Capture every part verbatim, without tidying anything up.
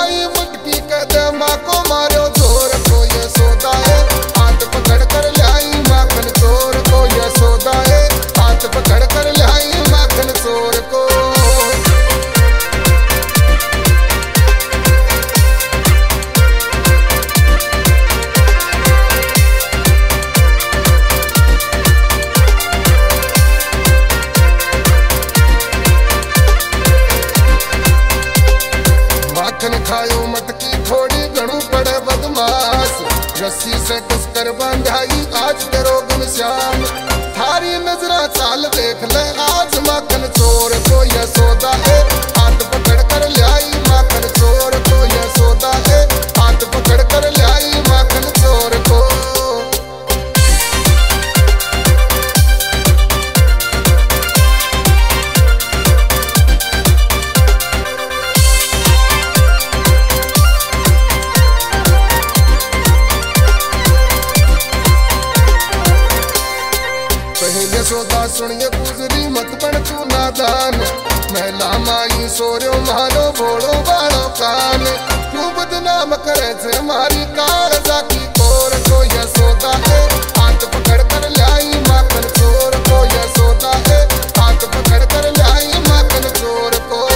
आई मटकी कदमा को मारो जोर को ये सौदा है, हाथ पकड़ कर लाई माखन चोर को ये सौदा है, हाथ पकड़ कर लाई माखन चोर को। माखन खायो मटकी थोड़ी घणू पड़े बदमाश, रस्सी से कुछ कर बंधाई आज करो गुमश्याम, थारी नजरा चाल देख ले आज माखन चोर को ये सौदा है, हाथ पकड़ कर लाई माखन चोर को ये सौदा है, हाथ पकड़ कर लाई माखन चोर को। पहले सौदा सुनिए गुजरी मत बन तू नादान, महिला माई सोरो मारो बोलो बालो कान, क्यों बदनाम करे से मारी कालजा की कोर को ये सौदा है, हाथ पकड़ कर लाई माखन चोर को ये सौदा है, हाथ पकड़ कर लाई माखन चोर को।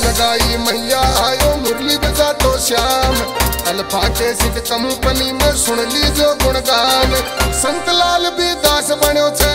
लगाई मैया आयो मुरली बजा तो श्याम, अल्फा के सिद्ध कंपनी में सुन ली जो गुणगान, संतलाल भी दास बनो।